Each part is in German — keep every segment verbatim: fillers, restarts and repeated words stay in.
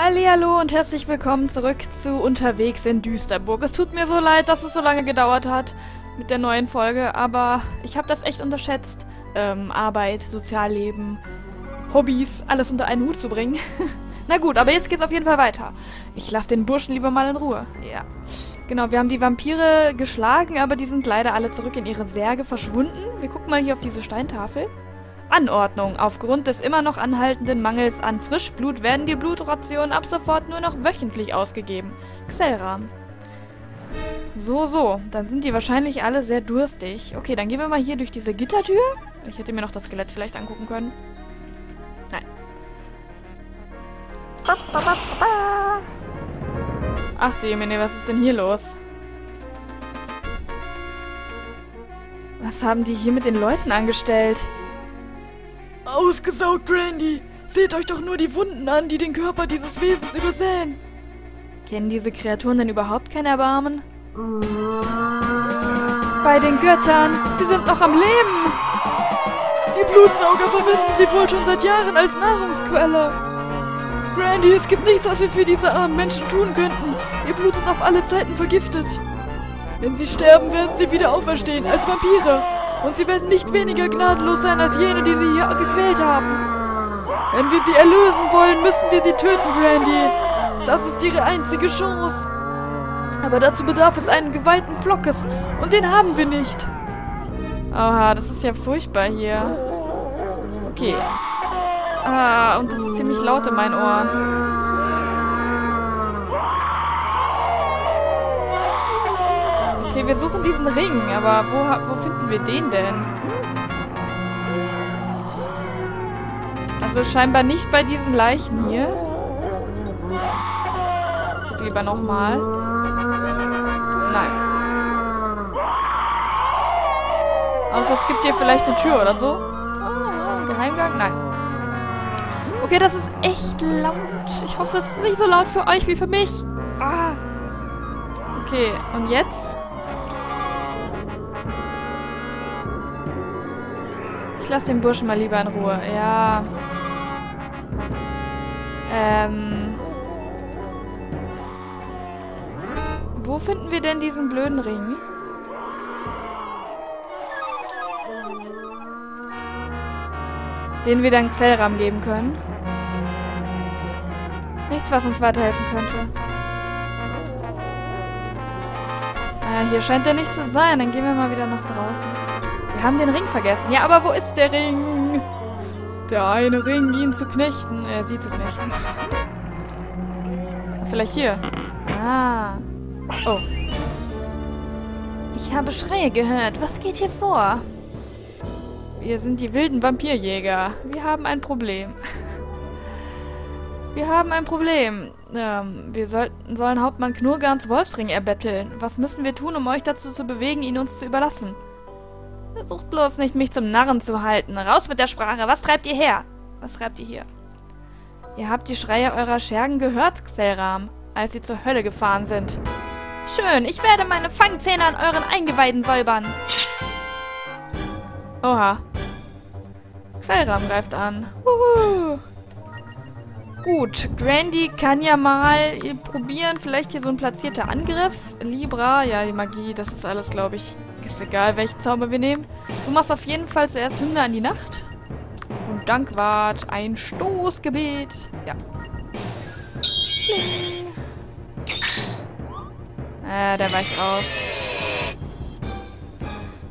Hallihallo und herzlich willkommen zurück zu Unterwegs in Düsterburg. Es tut mir so leid, dass es so lange gedauert hat mit der neuen Folge, aber ich habe das echt unterschätzt, ähm, Arbeit, Sozialleben, Hobbys, alles unter einen Hut zu bringen. Na gut, aber jetzt geht's auf jeden Fall weiter. Ich lasse den Burschen lieber mal in Ruhe. Ja. Genau, wir haben die Vampire geschlagen, aber die sind leider alle zurück in ihre Särge verschwunden. Wir gucken mal hier auf diese Steintafel. Anordnung. Aufgrund des immer noch anhaltenden Mangels an Frischblut werden die Blutrationen ab sofort nur noch wöchentlich ausgegeben. Xelram. So, so. Dann sind die wahrscheinlich alle sehr durstig. Okay, dann gehen wir mal hier durch diese Gittertür. Ich hätte mir noch das Skelett vielleicht angucken können. Nein. Ach du Jemine, was ist denn hier los? Was haben die hier mit den Leuten angestellt? Ausgesaugt, Grandy! Seht euch doch nur die Wunden an, die den Körper dieses Wesens übersäen! Kennen diese Kreaturen denn überhaupt kein Erbarmen? Bei den Göttern! Sie sind noch am Leben! Die Blutsauger verwenden sie wohl schon seit Jahren als Nahrungsquelle! Grandy, es gibt nichts, was wir für diese armen Menschen tun könnten! Ihr Blut ist auf alle Zeiten vergiftet! Wenn sie sterben, werden sie wieder auferstehen, als Vampire! Und sie werden nicht weniger gnadenlos sein als jene, die sie hier gequält haben. Wenn wir sie erlösen wollen, müssen wir sie töten, Grandy. Das ist ihre einzige Chance. Aber dazu bedarf es einen geweihten Pflockes. Und den haben wir nicht. Oha, das ist ja furchtbar hier. Okay. Ah, und das ist ziemlich laut in meinen Ohren. Okay, wir suchen diesen Ring, aber wo, wo finden wir den denn? Also scheinbar nicht bei diesen Leichen hier. Guck lieber nochmal. Nein. Außer es gibt hier vielleicht eine Tür oder so. Ah, Geheimgang? Nein. Okay, das ist echt laut. Ich hoffe, es ist nicht so laut für euch wie für mich. Ah. Okay, und jetzt? Ich lasse den Burschen mal lieber in Ruhe. Ja. Ähm. Wo finden wir denn diesen blöden Ring? Den wir dann Xelram geben können. Nichts, was uns weiterhelfen könnte. Äh, hier scheint er nicht zu sein. Dann gehen wir mal wieder nach draußen. Wir haben den Ring vergessen. Ja, aber wo ist der Ring? Der eine Ring, ihn zu knechten. Äh, sie zu knechten. Vielleicht hier. Ah. Oh. Ich habe Schreie gehört. Was geht hier vor? Wir sind die wilden Vampirjäger. Wir haben ein Problem. Wir haben ein Problem. Ähm, wir sollten, sollen Hauptmann Knurgans Wolfsring erbetteln. Was müssen wir tun, um euch dazu zu bewegen, ihn uns zu überlassen? Versucht bloß nicht, mich zum Narren zu halten. Raus mit der Sprache. Was treibt ihr her? Was treibt ihr hier? Ihr habt die Schreie eurer Schergen gehört, Xelram, als sie zur Hölle gefahren sind. Schön, ich werde meine Fangzähne an euren Eingeweiden säubern. Oha. Xelram greift an. Uhu. Gut, Grandy kann ja mal probieren. Vielleicht hier so ein platzierter Angriff. Libra, ja, die Magie, das ist alles, glaube ich... Ist egal, welchen Zauber wir nehmen. Du machst auf jeden Fall zuerst Hymne an die Nacht. Und Dankwart, ein Stoßgebet. Ja. Bling. Äh, der weicht auf.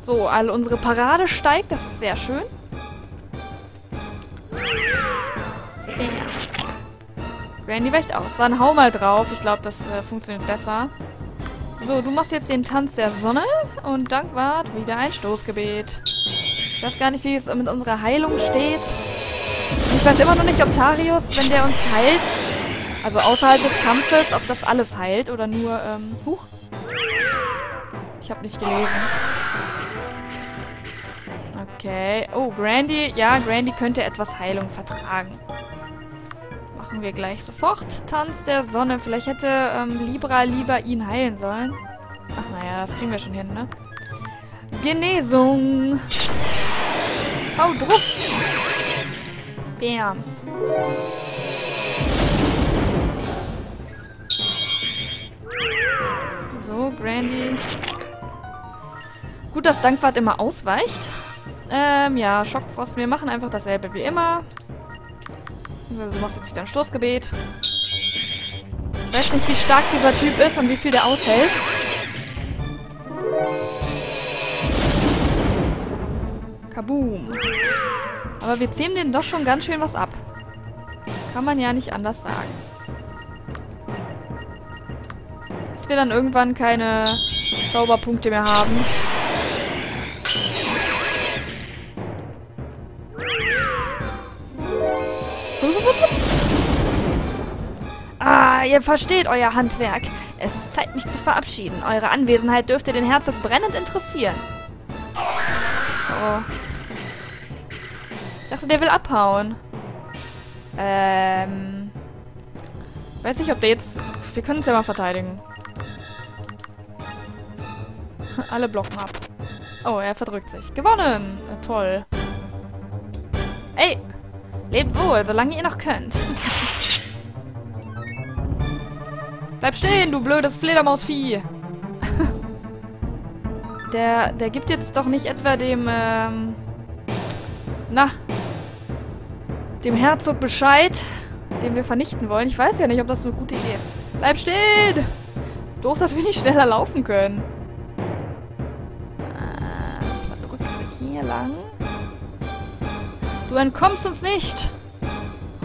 So, all unsere Parade steigt. Das ist sehr schön. Grandy weicht auf. Dann hau mal drauf. Ich glaube, das äh, funktioniert besser. So, du machst jetzt den Tanz der Sonne und Dankwart wieder ein Stoßgebet. Ich weiß gar nicht, wie es mit unserer Heilung steht. Ich weiß immer noch nicht, ob Tarius, wenn der uns heilt, also außerhalb des Kampfes, ob das alles heilt oder nur, ähm, huch. Ich habe nicht gelesen. Okay. Oh, Grandy. Ja, Grandy könnte etwas Heilung vertragen. Machen wir gleich sofort. Tanz der Sonne. Vielleicht hätte ähm, Libra lieber ihn heilen sollen. Ach naja, das kriegen wir schon hin, ne? Genesung. Hau drauf. Bams. Grandy. Gut, dass Dankwart immer ausweicht. Ähm, ja, Schockfrost. Wir machen einfach dasselbe wie immer. Du machst jetzt wieder ein Stoßgebet. Ich weiß nicht, wie stark dieser Typ ist und wie viel der aushält. Kaboom. Aber wir zähmen den doch schon ganz schön was ab. Kann man ja nicht anders sagen. Bis wir dann irgendwann keine Zauberpunkte mehr haben. Ah, ihr versteht euer Handwerk. Es ist Zeit, mich zu verabschieden. Eure Anwesenheit dürfte den Herzog brennend interessieren. Oh. Ich dachte, der will abhauen. Ähm. Ich weiß nicht, ob der jetzt... Wir können uns ja mal verteidigen. Alle blocken ab. Oh, er verdrückt sich. Gewonnen! Ja, toll. Ey! Lebt wohl, solange ihr noch könnt. Bleib stehen, du blödes Fledermausvieh! der, der gibt jetzt doch nicht etwa dem, ähm... Na! Dem Herzog Bescheid, den wir vernichten wollen. Ich weiß ja nicht, ob das so eine gute Idee ist. Bleib stehen! Doof, dass wir nicht schneller laufen können. Ah, das drückt sich hier lang. Du entkommst uns nicht!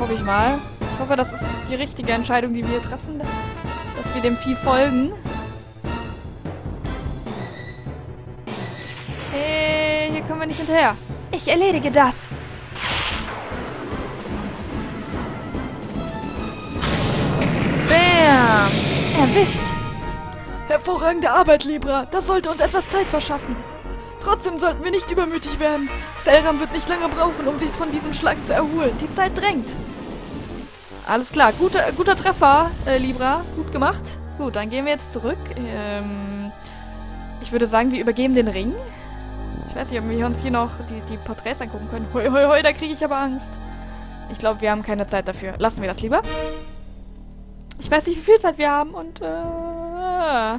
Hoffe ich mal. Ich hoffe, das ist die richtige Entscheidung, die wir treffen. Dass wir dem Vieh folgen. Hey, hier kommen wir nicht hinterher. Ich erledige das! Bam! Erwischt! Hervorragende Arbeit, Libra! Das sollte uns etwas Zeit verschaffen. Trotzdem sollten wir nicht übermütig werden. Xelram wird nicht lange brauchen, um sich von diesem Schlag zu erholen. Die Zeit drängt. Alles klar. Guter, guter Treffer, äh, Libra. Gut gemacht. Gut, dann gehen wir jetzt zurück. Ähm, ich würde sagen, wir übergeben den Ring. Ich weiß nicht, ob wir uns hier noch die, die Porträts angucken können. Hoi, hoi, hoi, da kriege ich aber Angst. Ich glaube, wir haben keine Zeit dafür. Lassen wir das lieber. Ich weiß nicht, wie viel Zeit wir haben und... Äh,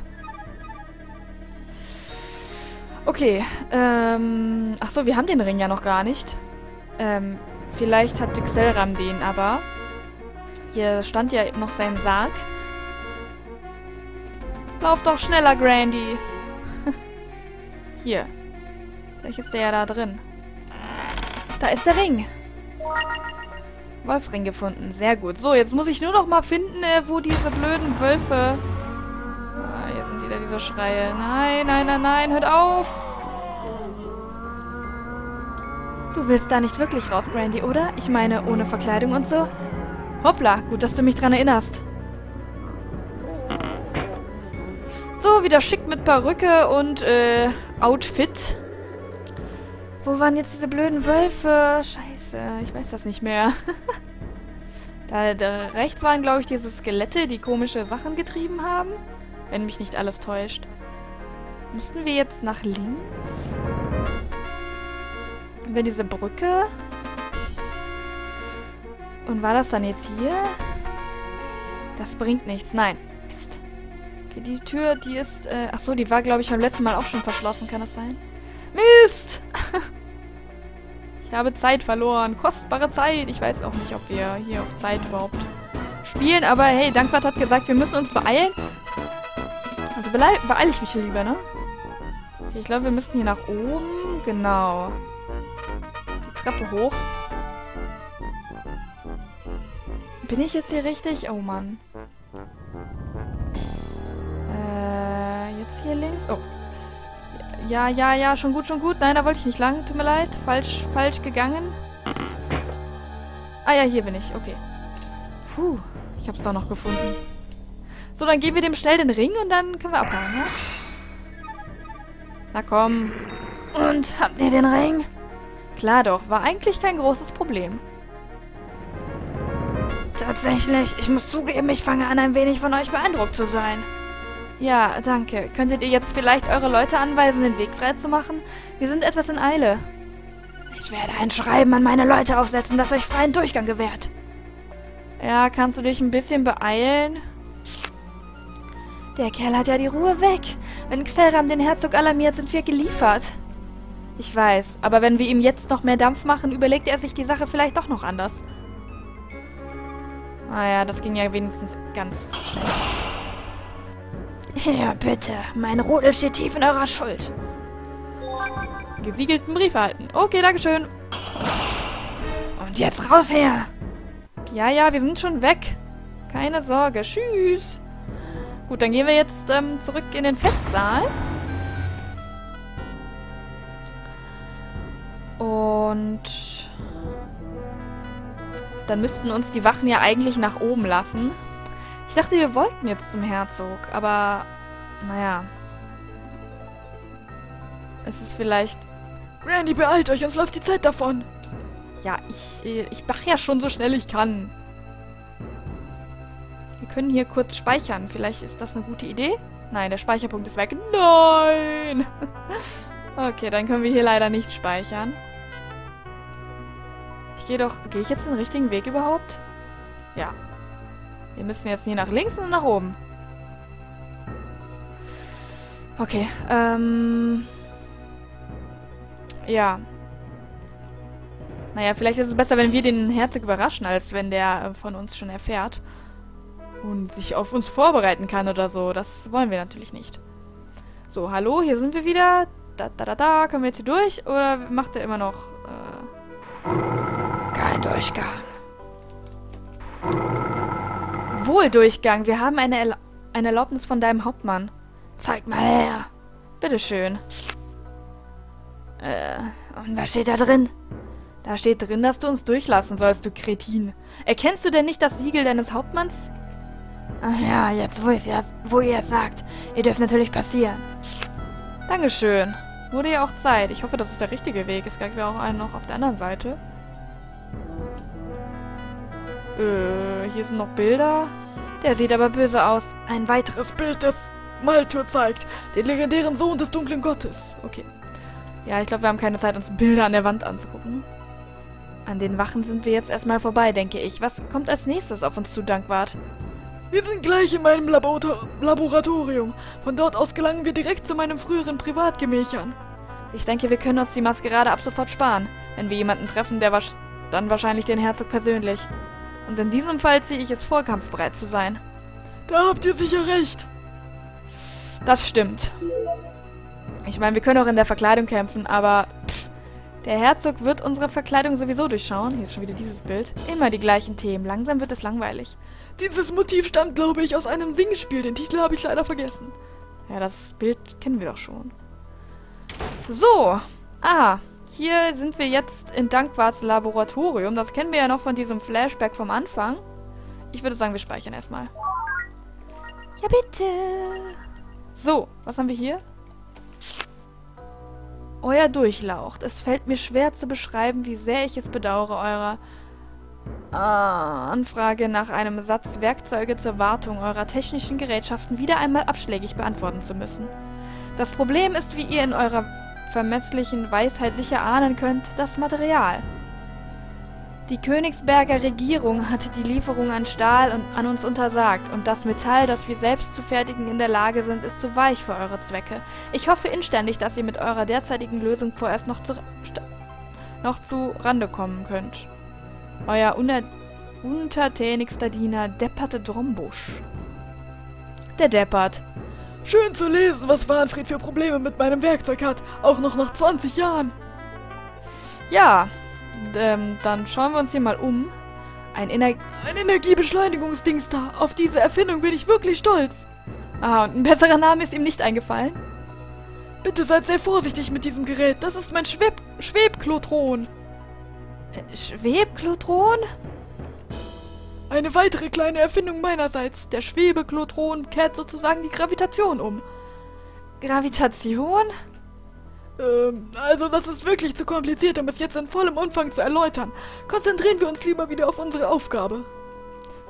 Okay, ähm... Achso, wir haben den Ring ja noch gar nicht. Ähm, vielleicht hat Xelram den, aber... Hier stand ja noch sein Sarg. Lauf doch schneller, Grandy! Hier. Vielleicht ist der ja da drin. Da ist der Ring! Wolfsring gefunden, sehr gut. So, jetzt muss ich nur noch mal finden, äh, wo diese blöden Wölfe... Diese Schreie. Nein, nein, nein, nein, hört auf! Du willst da nicht wirklich raus, Grandy, oder? Ich meine, ohne Verkleidung und so. Hoppla, gut, dass du mich dran erinnerst. So, wieder schick mit Perücke und, äh, Outfit. Wo waren jetzt diese blöden Wölfe? Scheiße, ich weiß das nicht mehr. da, da rechts waren, glaube ich, diese Skelette, die komische Sachen getrieben haben. Wenn mich nicht alles täuscht. Müssten wir jetzt nach links? Über diese Brücke? Und war das dann jetzt hier? Das bringt nichts. Nein. Mist. Okay, die Tür, die ist... Äh, achso, die war, glaube ich, beim letzten Mal auch schon verschlossen. Kann das sein? Mist! Ich habe Zeit verloren. Kostbare Zeit. Ich weiß auch nicht, ob wir hier auf Zeit überhaupt spielen. Aber hey, Dankwart hat gesagt, wir müssen uns beeilen. Also beeile ich mich lieber, ne? Okay, ich glaube, wir müssen hier nach oben. Genau. Die Treppe hoch. Bin ich jetzt hier richtig? Oh, Mann. Äh, jetzt hier links. Oh. Ja, ja, ja, schon gut, schon gut. Nein, da wollte ich nicht lang. Tut mir leid. Falsch, falsch gegangen. Ah ja, hier bin ich. Okay. Puh, ich hab's doch noch gefunden. So, dann geben wir dem schnell den Ring und dann können wir abhauen, ja? Na komm. Und, habt ihr den Ring? Klar doch, war eigentlich kein großes Problem. Tatsächlich, ich muss zugeben, ich fange an, ein wenig von euch beeindruckt zu sein. Ja, danke. Könntet ihr jetzt vielleicht eure Leute anweisen, den Weg freizumachen? Wir sind etwas in Eile. Ich werde ein Schreiben an meine Leute aufsetzen, das euch freien Durchgang gewährt. Ja, kannst du dich ein bisschen beeilen? Der Kerl hat ja die Ruhe weg. Wenn Xelram den Herzog alarmiert, sind wir geliefert. Ich weiß, aber wenn wir ihm jetzt noch mehr Dampf machen, überlegt er sich die Sache vielleicht doch noch anders. Ah ja, das ging ja wenigstens ganz schnell. Ja, bitte. Mein Rudel steht tief in eurer Schuld. Gesiegelten Brief erhalten. Okay, dankeschön. Und jetzt raus her! Ja, ja, wir sind schon weg. Keine Sorge. Tschüss. Gut, dann gehen wir jetzt ähm, zurück in den Festsaal. Und dann müssten uns die Wachen ja eigentlich nach oben lassen. Ich dachte, wir wollten jetzt zum Herzog, aber naja. Es ist vielleicht... Grandy, beeilt euch, uns läuft die Zeit davon. Ja, ich, ich mache ja schon so schnell ich kann. Wir können hier kurz speichern. Vielleicht ist das eine gute Idee? Nein, der Speicherpunkt ist weg. Nein! Okay, dann können wir hier leider nicht speichern. Ich gehe doch... Gehe ich jetzt den richtigen Weg überhaupt? Ja. Wir müssen jetzt hier nach links und nach oben. Okay, ähm... ja. Naja, vielleicht ist es besser, wenn wir den Herzog überraschen, als wenn der äh, von uns schon erfährt. Und sich auf uns vorbereiten kann oder so. Das wollen wir natürlich nicht. So, hallo, hier sind wir wieder. Da, da, da, da. Können wir jetzt hier durch? Oder macht er immer noch... Äh, kein Durchgang. Wohl Durchgang. Wir haben eine, Erla eine Erlaubnis von deinem Hauptmann. Zeig mal her. Bitteschön. Äh, und was steht da drin? Da steht drin, dass du uns durchlassen sollst, du Kretin. Erkennst du denn nicht das Siegel deines Hauptmanns? Ach ja, jetzt, wo, wo ihr es sagt. Ihr dürft natürlich passieren. Dankeschön. Wurde ja auch Zeit. Ich hoffe, das ist der richtige Weg. Es gab ja auch einen noch auf der anderen Seite. Äh, hier sind noch Bilder. Der sieht aber böse aus. Ein weiteres Bild, das Maltur zeigt. Den legendären Sohn des dunklen Gottes. Okay. Ja, ich glaube, wir haben keine Zeit, uns Bilder an der Wand anzugucken. An den Wachen sind wir jetzt erstmal vorbei, denke ich. Was kommt als nächstes auf uns zu, Dankwart? Wir sind gleich in meinem Labor- Laboratorium. Von dort aus gelangen wir direkt zu meinem früheren Privatgemächern. Ich denke, wir können uns die Maskerade ab sofort sparen. Wenn wir jemanden treffen, der wasch- dann wahrscheinlich den Herzog persönlich. Und in diesem Fall ziehe ich es vor, kampfbereit zu sein. Da habt ihr sicher recht. Das stimmt. Ich meine, wir können auch in der Verkleidung kämpfen, aber... Pff, der Herzog wird unsere Verkleidung sowieso durchschauen. Hier ist schon wieder dieses Bild. Immer die gleichen Themen. Langsam wird es langweilig. Dieses Motiv stammt, glaube ich, aus einem Singspiel. Den Titel habe ich leider vergessen. Ja, das Bild kennen wir doch schon. So. Ah, hier sind wir jetzt in Dankwarts Laboratorium. Das kennen wir ja noch von diesem Flashback vom Anfang. Ich würde sagen, wir speichern erstmal. Ja, bitte. So, was haben wir hier? Euer Durchlaucht. Es fällt mir schwer zu beschreiben, wie sehr ich es bedauere, eurer äh, Anfrage nach einem Satz Werkzeuge zur Wartung eurer technischen Gerätschaften wieder einmal abschlägig beantworten zu müssen. Das Problem ist, wie ihr in eurer vermesslichen Weisheit sicher ahnen könnt, das Material. Die Königsberger Regierung hat die Lieferung an Stahl und an uns untersagt und das Metall, das wir selbst zu fertigen in der Lage sind, ist zu weich für eure Zwecke. Ich hoffe inständig, dass ihr mit eurer derzeitigen Lösung vorerst noch zu, noch zu Rande kommen könnt. Euer untertänigster Diener, Deppert Drombusch. Der Deppert. Schön zu lesen, was Wahnfried für Probleme mit meinem Werkzeug hat, auch noch nach zwanzig Jahren. Ja... Ähm, dann schauen wir uns hier mal um. Ein, Ener ein Energiebeschleunigungsdings da. Auf diese Erfindung bin ich wirklich stolz. Ah, und ein besserer Name ist ihm nicht eingefallen. Bitte seid sehr vorsichtig mit diesem Gerät. Das ist mein Schweb Schwebklotron. Äh, Schwebklotron? Eine weitere kleine Erfindung meinerseits. Der Schwebeklotron kehrt sozusagen die Gravitation um. Gravitation? Ähm, also das ist wirklich zu kompliziert, um es jetzt in vollem Umfang zu erläutern. Konzentrieren wir uns lieber wieder auf unsere Aufgabe.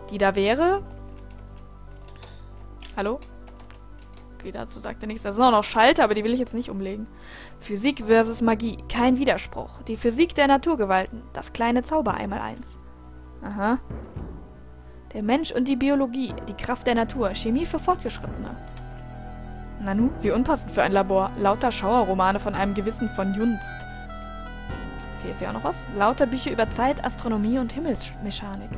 Die da wäre... Hallo? Okay, dazu sagt er nichts. Da sind auch noch Schalter, aber die will ich jetzt nicht umlegen. Physik versus Magie. Kein Widerspruch. Die Physik der Naturgewalten. Das kleine Zaubereimerl eins. Aha. Der Mensch und die Biologie, die Kraft der Natur, Chemie für Fortgeschrittene. Nanu, wie unpassend für ein Labor. Lauter Schauerromane von einem gewissen von Junst. Okay, ist ja auch noch was. Lauter Bücher über Zeit, Astronomie und Himmelsmechanik.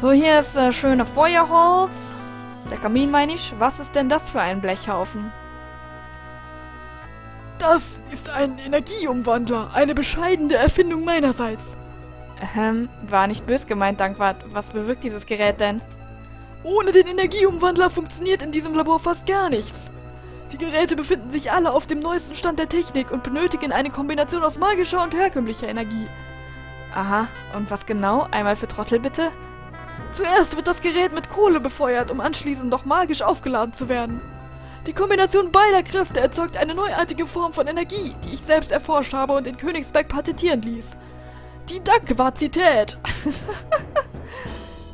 So, hier ist äh, schöne Feuerholz. Der Kamin meine ich. Was ist denn das für ein Blechhaufen? Das ist ein Energieumwandler. Eine bescheidene Erfindung meinerseits. Ähm, war nicht bös gemeint, Dankwart. Was bewirkt dieses Gerät denn? Ohne den Energieumwandler funktioniert in diesem Labor fast gar nichts. Die Geräte befinden sich alle auf dem neuesten Stand der Technik und benötigen eine Kombination aus magischer und herkömmlicher Energie. Aha, und was genau? Einmal für Trottel bitte? Zuerst wird das Gerät mit Kohle befeuert, um anschließend noch magisch aufgeladen zu werden. Die Kombination beider Kräfte erzeugt eine neuartige Form von Energie, die ich selbst erforscht habe und in Königsberg patentieren ließ. Die Dankwartität.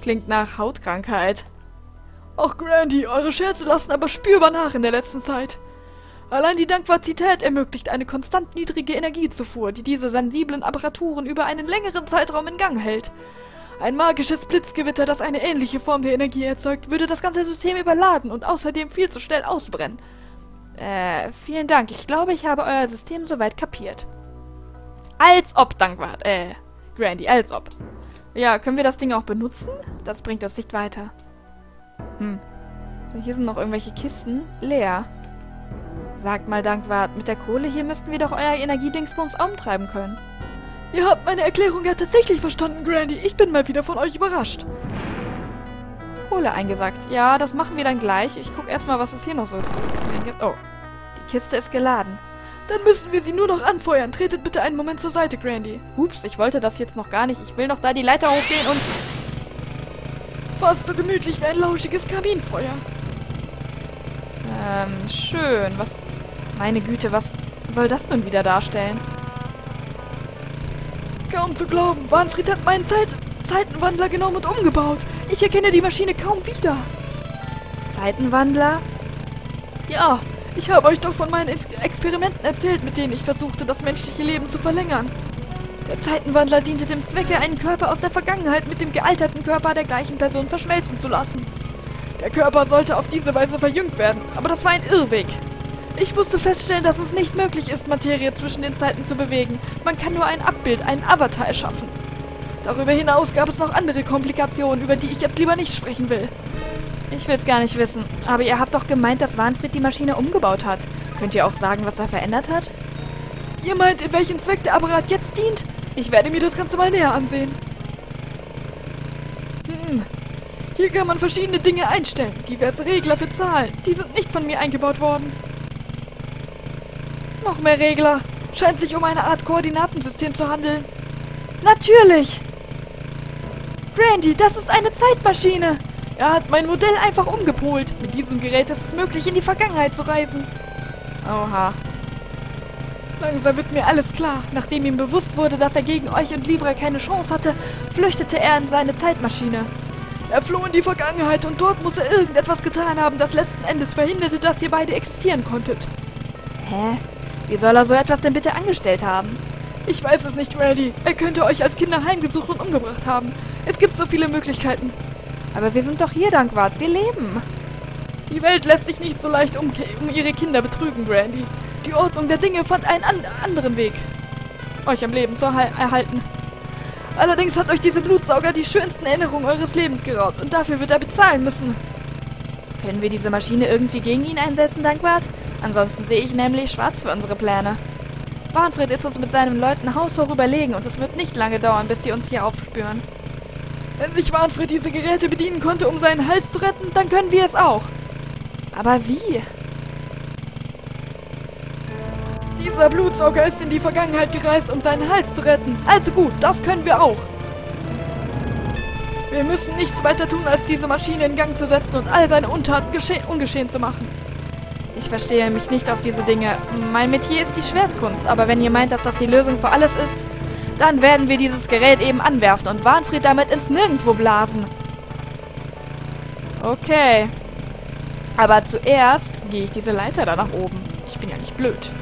Klingt nach Hautkrankheit. Och, Grandy, eure Scherze lassen aber spürbar nach in der letzten Zeit. Allein die Dankwartität ermöglicht eine konstant niedrige Energiezufuhr, die diese sensiblen Apparaturen über einen längeren Zeitraum in Gang hält. Ein magisches Blitzgewitter, das eine ähnliche Form der Energie erzeugt, würde das ganze System überladen und außerdem viel zu schnell ausbrennen. Äh, vielen Dank. Ich glaube, ich habe euer System soweit kapiert. Als ob, Dankwart. Äh, Grandy, als ob. Ja, können wir das Ding auch benutzen? Das bringt uns nicht weiter. Hm. Hier sind noch irgendwelche Kisten. Leer. Sagt mal, Dankwart, mit der Kohle hier müssten wir doch euer Energiedingsbums umtreiben können. Ihr habt meine Erklärung ja tatsächlich verstanden, Grandy. Ich bin mal wieder von euch überrascht. Kohle eingesackt. Ja, das machen wir dann gleich. Ich guck erstmal, was es hier noch so ist. Oh. Die Kiste ist geladen. Dann müssen wir sie nur noch anfeuern. Tretet bitte einen Moment zur Seite, Grandy. Ups, ich wollte das jetzt noch gar nicht. Ich will noch da die Leiter hochgehen und... Fast so gemütlich wie ein lauschiges Kaminfeuer. Ähm, schön. Was... Meine Güte, was soll das nun wieder darstellen? Kaum zu glauben. Wahnfried hat meinen Zeit... Zeitenwandler genommen und umgebaut. Ich erkenne die Maschine kaum wieder. Zeitenwandler? Ja... Ich habe euch doch von meinen Experimenten erzählt, mit denen ich versuchte, das menschliche Leben zu verlängern. Der Zeitenwandler diente dem Zwecke, einen Körper aus der Vergangenheit mit dem gealterten Körper der gleichen Person verschmelzen zu lassen. Der Körper sollte auf diese Weise verjüngt werden, aber das war ein Irrweg. Ich musste feststellen, dass es nicht möglich ist, Materie zwischen den Zeiten zu bewegen. Man kann nur ein Abbild, einen Avatar erschaffen. Darüber hinaus gab es noch andere Komplikationen, über die ich jetzt lieber nicht sprechen will. Ich will's gar nicht wissen, aber ihr habt doch gemeint, dass Wahnfried die Maschine umgebaut hat. Könnt ihr auch sagen, was er verändert hat? Ihr meint, in welchen Zweck der Apparat jetzt dient? Ich werde mir das Ganze mal näher ansehen. Hm. Hier kann man verschiedene Dinge einstellen, diverse Regler für Zahlen. Die sind nicht von mir eingebaut worden. Noch mehr Regler. Scheint sich um eine Art Koordinatensystem zu handeln. Natürlich! Grandy, das ist eine Zeitmaschine! Er hat mein Modell einfach umgepolt. Mit diesem Gerät ist es möglich, in die Vergangenheit zu reisen. Oha. Langsam wird mir alles klar. Nachdem ihm bewusst wurde, dass er gegen euch und Libra keine Chance hatte, flüchtete er in seine Zeitmaschine. Er floh in die Vergangenheit und dort muss er irgendetwas getan haben, das letzten Endes verhinderte, dass ihr beide existieren konntet. Hä? Wie soll er so etwas denn bitte angestellt haben? Ich weiß es nicht, Reddy. Er könnte euch als Kinder heimgesucht und umgebracht haben. Es gibt so viele Möglichkeiten. Aber wir sind doch hier, Dankwart. Wir leben. Die Welt lässt sich nicht so leicht um, um ihre Kinder betrügen, Grandy. Die Ordnung der Dinge fand einen an anderen Weg, euch am Leben zu erhalten. Allerdings hat euch diese Blutsauger die schönsten Erinnerungen eures Lebens geraubt und dafür wird er bezahlen müssen. Können wir diese Maschine irgendwie gegen ihn einsetzen, Dankwart? Ansonsten sehe ich nämlich schwarz für unsere Pläne. Wahnfried ist uns mit seinen Leuten haushoch überlegen und es wird nicht lange dauern, bis sie uns hier aufspüren. Wenn sich Wahnfried diese Geräte bedienen konnte, um seinen Hals zu retten, dann können wir es auch. Aber wie? Dieser Blutsauger ist in die Vergangenheit gereist, um seinen Hals zu retten. Also gut, das können wir auch. Wir müssen nichts weiter tun, als diese Maschine in Gang zu setzen und all seine Untaten ungeschehen zu machen. Ich verstehe mich nicht auf diese Dinge. Mein Metier ist die Schwertkunst, aber wenn ihr meint, dass das die Lösung für alles ist... Dann werden wir dieses Gerät eben anwerfen und Wahnfried damit ins Nirgendwo blasen. Okay. Aber zuerst gehe ich diese Leiter da nach oben. Ich bin ja nicht blöd.